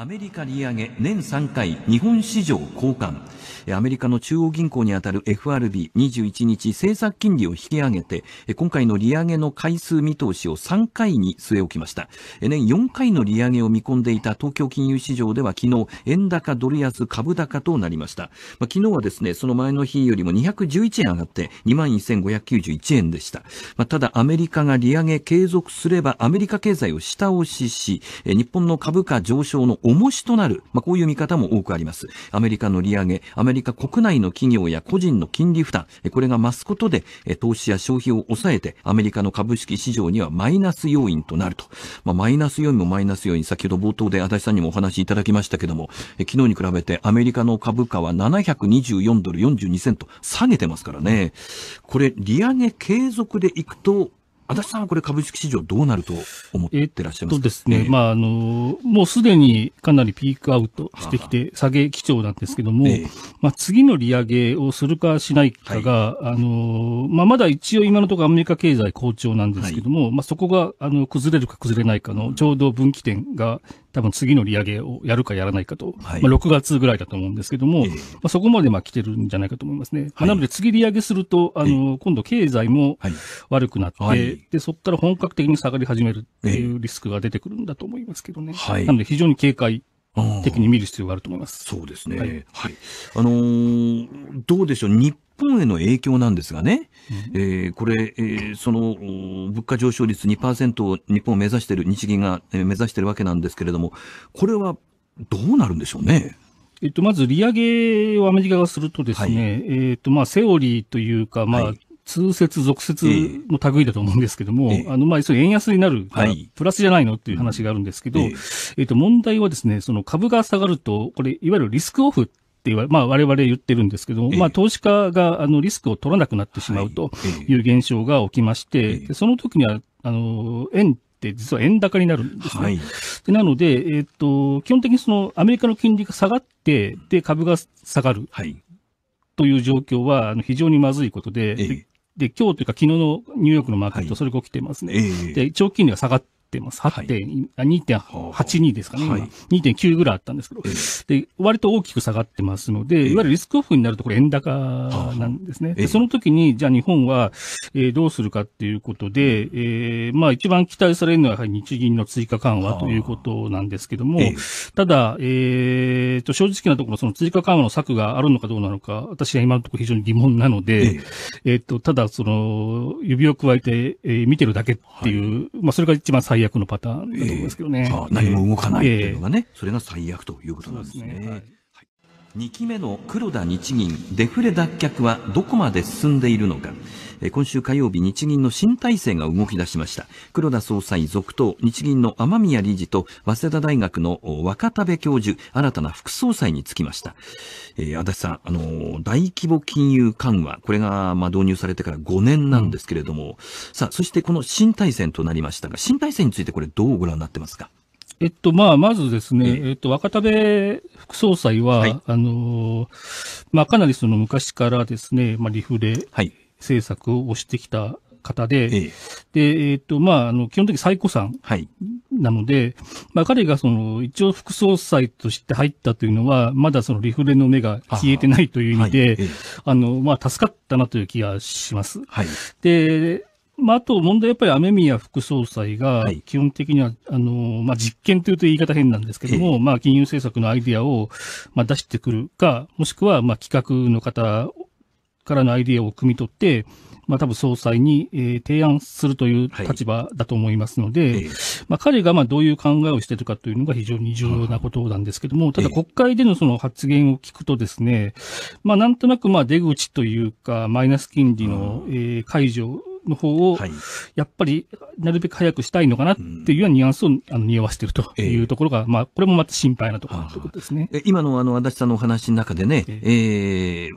アメリカ利上げ年3回日本市場交換。アメリカの中央銀行にあたる FRB21 日政策金利を引き上げて、今回の利上げの回数見通しを3回に据え置きました。年4回の利上げを見込んでいた東京金融市場では昨日、円高ドル安株高となりました。昨日はですね、その前の日よりも211円上がって 21,591 円でした。ただアメリカが利上げ継続すればアメリカ経済を下押しし、日本の株価上昇の重しとなる、こういう見方も多くあります。アメリカの利上げ、アメリカ国内の企業や個人の金利負担、これが増すことで、投資や消費を抑えて、アメリカの株式市場にはマイナス要因となると。マイナス要因もマイナス要因、先ほど冒頭で足立さんにもお話しいただきましたけども、昨日に比べてアメリカの株価は$724.42下げてますからね。これ、利上げ継続でいくと、足立さんはこれ株式市場どうなると思ってらっしゃいますか？ですね。もうすでにかなりピークアウトしてきて、下げ基調なんですけども、次の利上げをするかしないかが、まだ一応今のところアメリカ経済好調なんですけども、そこが、崩れるか崩れないかのちょうど分岐点が、多分次の利上げをやるかやらないかと、6月ぐらいだと思うんですけども、そこまで来てるんじゃないかと思いますね。なので次利上げすると、今度経済も悪くなって、で、そこから本格的に下がり始めるっていうリスクが出てくるんだと思いますけどね。なので非常に警戒的に見る必要があると思います。そうですね。どうでしょう。日本への影響なんですがね、これ、その物価上昇率 2% を日本を目指している、日銀が目指しているわけなんですけれども、これはどうなるんでしょうね。まず利上げをアメリカがするとですね、セオリーというか、通説、俗説の類だと思うんですけども、円安になるから、プラスじゃないのっていう話があるんですけど、問題はですね、その株が下がると、これ、いわゆるリスクオフ。我々言ってるんですけども、投資家がリスクを取らなくなってしまうという現象が起きまして、その時には、円って実は円高になるんですね。でなので、基本的にそのアメリカの金利が下がって、で、株が下がるという状況は非常にまずいことで、今日というか昨日のニューヨークのマーケット、それが起きてますね。で、長期金利が下がって、2.82 ですかね、2.9 ぐらいあったんですけど、割と大きく下がってますので、いわゆるリスクオフになると、これ、円高なんですね。その時に、じゃあ日本はどうするかっていうことで、一番期待されるのは、やはり日銀の追加緩和ということなんですけども、ただ、正直なところ、その追加緩和の策があるのかどうなのか、私は今のところ非常に疑問なので、ただ、指を加えて見てるだけっていう、それが一番最悪のパターンだと思いますけどね。何も動かないというのがね、それが最悪ということなんですね。2期目の黒田日銀、デフレ脱却はどこまで進んでいるのか。今週火曜日、日銀の新体制が動き出しました。黒田総裁続投、日銀の雨宮理事と早稲田大学の若田部教授、新たな副総裁につきました。足立さん、大規模金融緩和、これが導入されてから5年なんですけれども、さあ、そしてこの新体制となりましたが、新体制についてこれどうご覧になってますか？まずですね、若田部副総裁は、かなりその昔からですね、リフレ、政策を推してきた方で、で、基本的に最古参なので、彼が一応副総裁として入ったというのは、まだそのリフレの目が消えてないという意味で、助かったなという気がします。で、あと問題はやっぱり雨宮副総裁が、基本的には、実験というと言い方変なんですけども、金融政策のアイデアを、出してくるか、もしくは、企画の方からのアイデアを汲み取って、多分総裁に、提案するという立場だと思いますので、彼がどういう考えをしているかというのが非常に重要なことなんですけども、ただ国会でのその発言を聞くとですね、なんとなく出口というか、マイナス金利の、解除、の方を、やっぱり、なるべく早くしたいのかなっていうようなニュアンスを匂わしているというところが、これもまた心配なところということですね。今の足立さんのお話の中でね、デ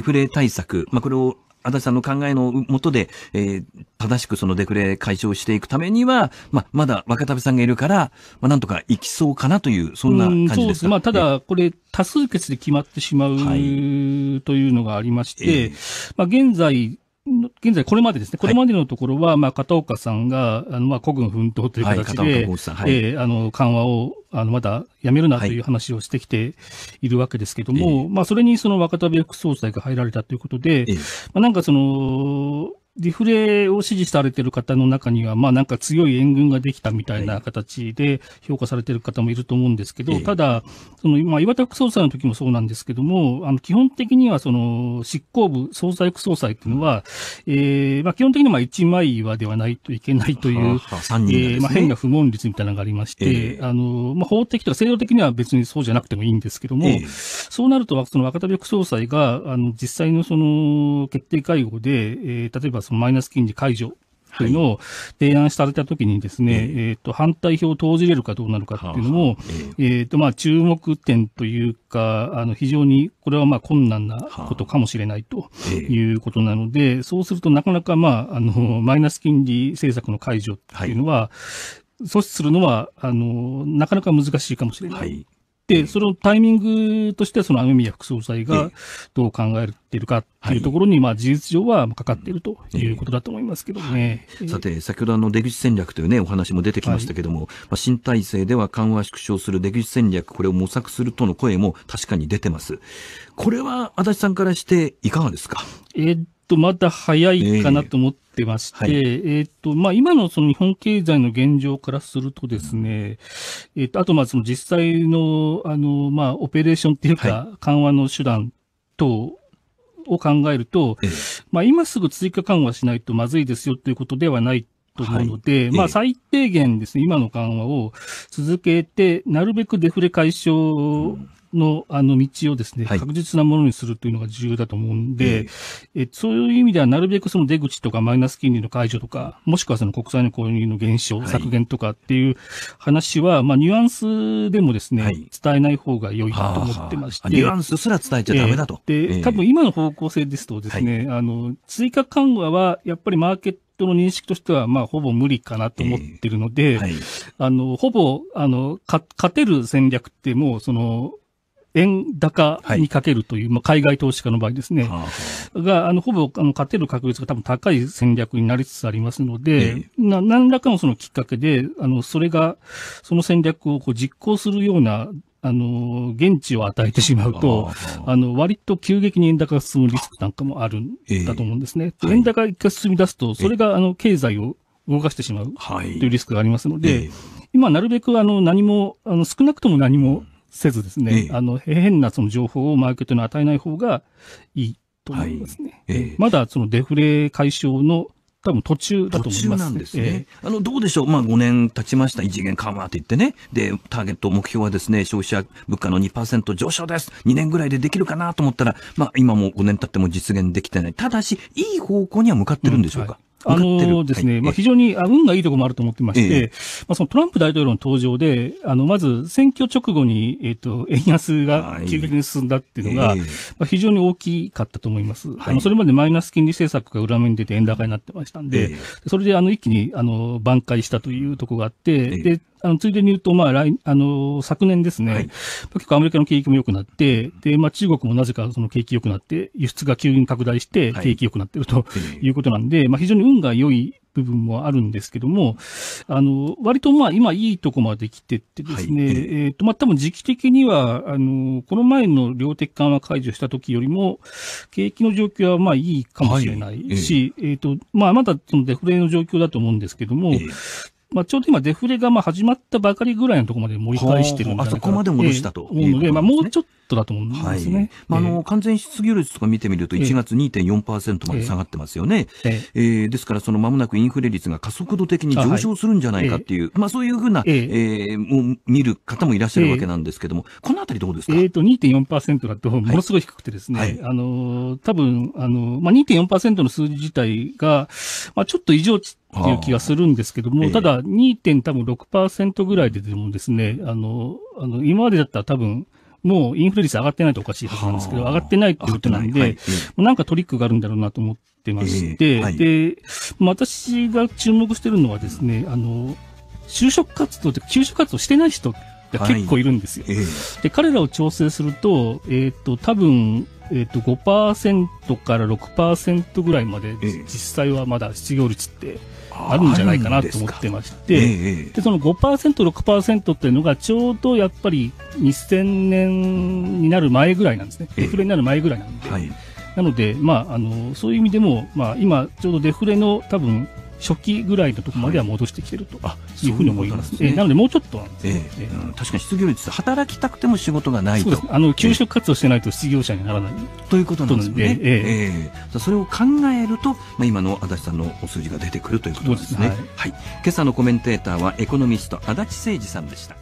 フレ対策、これを、足立さんの考えの下で、正しくそのデフレ解消していくためには、まだ若田部さんがいるから、なんとかいきそうかなという、そんな感じですか。ただ、これ、多数決で決まってしまうというのがありまして、現在、現在これまでですね、これまでのところは、まあ、片岡さんが、孤軍奮闘という形で、緩和を、まだやめるなという話をしてきているわけですけれども、まあ、それにその若田副総裁が入られたということで、まあ、なんかその、ディフレを支持されている方の中には、まあなんか強い援軍ができたみたいな形で評価されている方もいると思うんですけど、ただ、その今、岩田副総裁の時もそうなんですけども、基本的にはその執行部、総裁副総裁っていうのは、まあ基本的には一枚岩ではないといけないという、まあ変な不問率みたいなのがありまして、まあ法的とか制度的には別にそうじゃなくてもいいんですけども、そうなると、その若田副総裁が、実際のその決定会合で、例えば、マイナス金利解除というのを提案されたときにですね、反対票を投じれるかどうなるかっていうのも、まあ注目点というか、非常にこれはまあ困難なことかもしれないということなので、そうするとなかなかまあ、マイナス金利政策の解除っていうのは、阻止するのは、なかなか難しいかもしれない。で、そのタイミングとしては、その雨宮副総裁がどう考えているかというところに、まあ事実上はかかっているということだと思いますけどね。さて、先ほど出口戦略というね、お話も出てきましたけども、まあ、新体制では緩和縮小する出口戦略、これを模索するとの声も確かに出てます。これは、足立さんからしていかがですか？まだ早いかなと思ってまして、まあ、今のその日本経済の現状からするとですね、あとまあその実際の、まあ、オペレーションっていうか、緩和の手段等を考えると、まあ、今すぐ追加緩和しないとまずいですよということではないと思うので、まあ、最低限ですね、今の緩和を続けて、なるべくデフレ解消の道をですね、確実なものにするというのが重要だと思うんで、そういう意味ではなるべくその出口とかマイナス金利の解除とか、もしくはその国債の購入の減少、削減とかっていう話は、まあニュアンスでもですね、伝えない方が良いと思ってまして。ニュアンスすら伝えちゃダメだと。で、多分今の方向性ですとですね、追加緩和はやっぱりマーケットの認識としては、まあ、ほぼ無理かなと思ってるので、ほぼ、勝てる戦略ってもう、その、円高にかけるという、まあ海外投資家の場合ですね、が、ほぼ、勝てる確率が多分高い戦略になりつつありますので、何らかのそのきっかけで、それが、その戦略をこう実行するような、現地を与えてしまうと、割と急激に円高が進むリスクなんかもあるんだと思うんですね。円高が一回進み出すと、それが、経済を動かしてしまうというリスクがありますので、今、なるべく、何も、少なくとも何も、せずですね、変なその情報をマーケットに与えない方がいいと思いますね。まだそのデフレ解消の多分途中だと思います。途中なんですね。どうでしょう、まあ5年経ちました、異次元緩和と言ってね、で、ターゲット、目標はですね、消費者物価の 2% 上昇です。2年ぐらいでできるかなと思ったら、まあ今も5年経っても実現できてない。ただし、いい方向には向かってるんでしょうか。ですね、まあ非常に運がいいところもあると思ってまして、まあそのトランプ大統領の登場で、まず選挙直後に、円安が急激に進んだっていうのが、まあ非常に大きかったと思います。それまでマイナス金利政策が裏目に出て円高になってましたんで、それで一気に、挽回したというところがあって、で、ついでに言うと、まあ、昨年ですね、結構アメリカの景気も良くなって、で、まあ、中国もなぜかその景気良くなって、輸出が急に拡大して、景気良くなってるということなんで、まあ、非常に運が良い部分もあるんですけども、割とまあ、今いいとこまで来てってですね、まあ、多分時期的には、この前の量的緩和解除した時よりも、景気の状況はまあ、いいかもしれないし、まあ、まだそのデフレの状況だと思うんですけども、まあちょうど今、デフレがまあ始まったばかりぐらいのところまで盛り返してるんじゃないかなと。あそこまで戻したと思うので、まあもうちょっとだと思うんですね。完全失業率とか見てみると、1月 2.4% まで下がってますよね。ですから、そのまもなくインフレ率が加速度的に上昇するんじゃないかっていう、まあそういうふうな、見る方もいらっしゃるわけなんですけども、このあたりどうですか？2.4% だと、ものすごい低くてですね、多分、まあ 2.4% の数字自体が、まあちょっと異常値っていう気がするんですけども、ただ 2.6% ぐらいででもですね、今までだったら多分、もうインフレ率上がってないとおかしいはずなんですけど、上がってないっていうことなんで、なんかトリックがあるんだろうなと思ってまして、で、私が注目してるのはですね、就職活動してない人って結構いるんですよ。で、彼らを調整すると、多分、5% から 6% ぐらいまで、実際はまだ失業率ってあるんじゃないかなと思ってまして、でその 5%、6% っていうのがちょうどやっぱり2000年になる前ぐらいなんですね。デフレになる前ぐらいなんで。なので、まあ、そういう意味でも、まあ、今、ちょうどデフレの多分、初期ぐらいのところまでは戻してきてるというふうに思います。なのでもうちょっとなんですね。確かに失業率、働きたくても仕事がないと。そうです。求職活動してないと失業者にならないということなんですね。それを考えると、まあ、今の足立さんのお数字が出てくるということですね。今朝のコメンテーターはエコノミスト足立誠二さんでした。